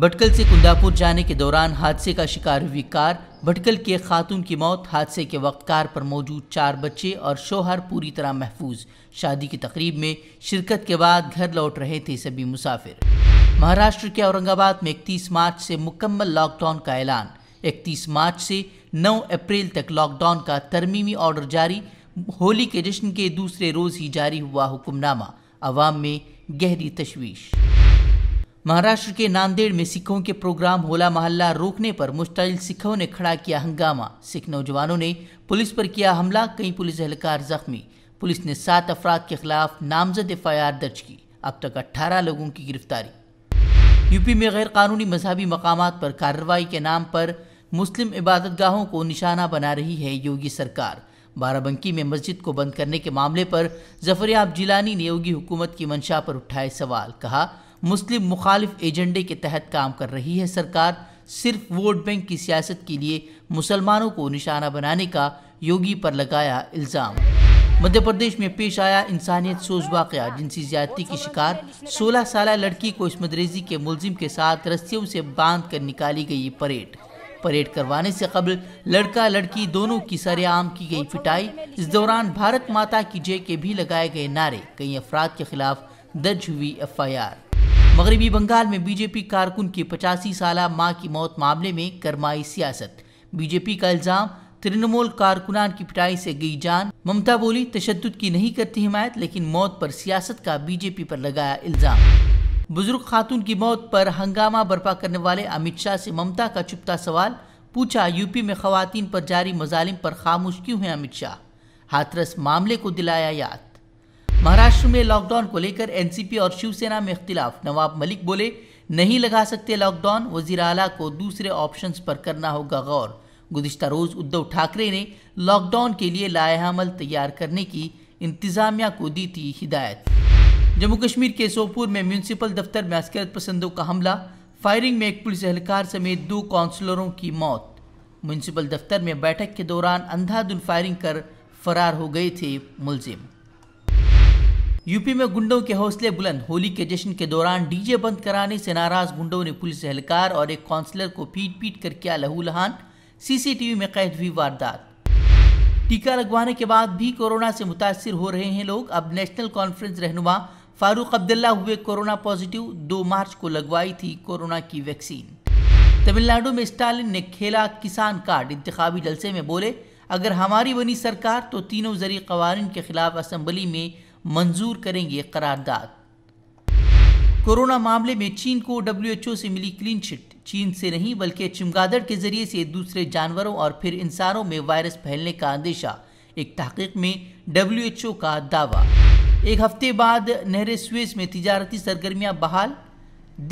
भटकल से कुंदापुर जाने के दौरान हादसे का शिकार हुई कार। भटकल की एक खातून की मौत। हादसे के वक्त कार पर मौजूद 4 बच्चे और शोहर पूरी तरह महफूज। शादी की तकरीब में शिरकत के बाद घर लौट रहे थे सभी मुसाफिर। महाराष्ट्र के औरंगाबाद में 31 मार्च से मुकम्मल लॉकडाउन का ऐलान। 31 मार्च से 9 अप्रैल तक लॉकडाउन का तरमीमी ऑर्डर जारी। होली के जश्न के दूसरे रोज़ ही जारी हुआ हुक्मनामा। आवाम में गहरी तशवीश। महाराष्ट्र के नांदेड़ में सिखों के प्रोग्राम होला महल्ला रोकने पर मुश्तइल सिखों ने खड़ा किया हंगामा। सिख नौजवानों ने पुलिस पर किया हमला, कई पुलिस एहलकार जख्मी। पुलिस ने 7 अफराद के खिलाफ नामजद FIR दर्ज की। अब तक 18 लोगों की गिरफ्तारी। यूपी में गैर कानूनी मजहबी मकामात पर कार्रवाई के नाम पर मुस्लिम इबादतगाहों को निशाना बना रही है योगी सरकार। बाराबंकी में मस्जिद को बंद करने के मामले पर जफरयाब जिलानी ने योगी हुकूमत की मंशा पर उठाए सवाल। कहा, मुस्लिम मुखालिफ एजेंडे के तहत काम कर रही है सरकार। सिर्फ वोट बैंक की सियासत के लिए मुसलमानों को निशाना बनाने का योगी पर लगाया इल्ज़ाम। मध्य प्रदेश में पेश आया इंसानियत सोज वाक़या। जिनसी ज़्यादती की शिकार 16 साला लड़की को इसमदरेजी के मुलजिम के साथ रस्सियों से बांध कर निकाली गई परेड। परेड करवाने से कबल लड़का लड़की दोनों की सरेआम की गई पिटाई। इस दौरान भारत माता की जय के भी लगाए गए नारे। कई अफराद के खिलाफ दर्ज हुई FIR। मगरबी बंगाल में बीजेपी कारकुन की 85 साला मां की मौत मामले में गरमाई सियासत। बीजेपी का इल्जाम, तृणमूल कारकुनान की पिटाई से गई जान। ममता बोली, तशद्दुद की नहीं करती हिमायत, लेकिन मौत पर सियासत का बीजेपी पर लगाया इल्जाम। बुजुर्ग खातून की मौत पर हंगामा बर्पा करने वाले अमित शाह से ममता का चुपता सवाल। पूछा, यूपी में खवातीन पर जारी मजालिम पर खामोश क्यों हैं अमित शाह? हाथरस मामले को दिलाया याद। महाराष्ट्र में लॉकडाउन को लेकर NCP और शिवसेना में इख्तिलाफ। नवाब मलिक बोले, नहीं लगा सकते लॉकडाउन, वजीर आला को दूसरे ऑप्शंस पर करना होगा गौर। गुज़िश्ता रोज़ उद्धव ठाकरे ने लॉकडाउन के लिए लाएहामल तैयार करने की इंतज़ामिया को दी थी हिदायत। जम्मू कश्मीर के सोपोर में म्यूनिसिपल दफ्तर में अस्करत पसंदों का हमला। फायरिंग में एक पुलिस एहलकार समेत 2 काउंसलरों की मौत। म्यूनिसिपल दफ्तर में बैठक के दौरान अंधाधुंध फायरिंग कर फरार हो गए थे मुलजिम। यूपी में गुंडों के हौसले बुलंद। होली के जश्न के दौरान डीजे बंद कराने से नाराज गुंडों ने पुलिस एहलकार और एक काउंसलर को पीट पीट कर किया लहूलहान। CCTV में कैद हुई वारदात। टीका लगवाने के बाद भी कोरोना से मुतासर हो रहे हैं लोग। अब नेशनल कॉन्फ्रेंस रहनुमा फारूक अब्दुल्ला हुए कोरोना पॉजिटिव। 2 मार्च को लगवाई थी कोरोना की वैक्सीन। तमिलनाडु में स्टालिन ने खेला किसान कार्ड। इंतखाबी जलसे में बोले, अगर हमारी बनी सरकार तो तीनों जरी कवानीन के खिलाफ असम्बली में मंजूर करेंगे करारदाद। कोरोना मामले में चीन को WHO से मिली क्लीन चिट। चीन से नहीं बल्कि चमगादड़ के जरिए से दूसरे जानवरों और फिर इंसानों में वायरस फैलने का अंदेशा। एक तहकीक में WHO का दावा। एक हफ्ते बाद नहर स्वेज में तिजारती सरगर्मियां बहाल।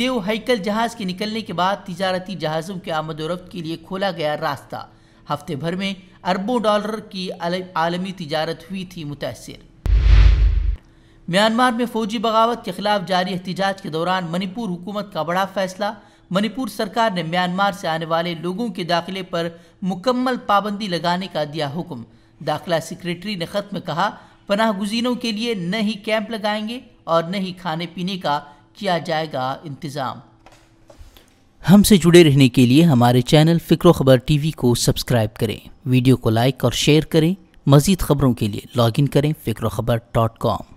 देव हाइकल जहाज के निकलने के बाद तिजारती जहाज़ों के आमदोरफ्त के लिए खोला गया रास्ता। हफ्ते भर में अरबों डॉलर की आलमी तिजारत हुई थी मुतासर। म्यांमार में फौजी बगावत के खिलाफ जारी एहतिजाज के दौरान मणिपुर हुकूमत का बड़ा फैसला। मणिपुर सरकार ने म्यांमार से आने वाले लोगों के दाखिले पर मुकम्मल पाबंदी लगाने का दिया हुक्म। दाखिला सेक्रेटरी ने ख़त में कहा, पनाह गुजीनों के लिए न ही कैंप लगाएंगे और न ही खाने पीने का किया जाएगा इंतज़ाम। हमसे जुड़े रहने के लिए हमारे चैनल फ़िक्रो ख़बर TV को सब्सक्राइब करें। वीडियो को लाइक और शेयर करें। मज़ीद ख़बरों के लिए लॉगिन करें fikrokhabar.com।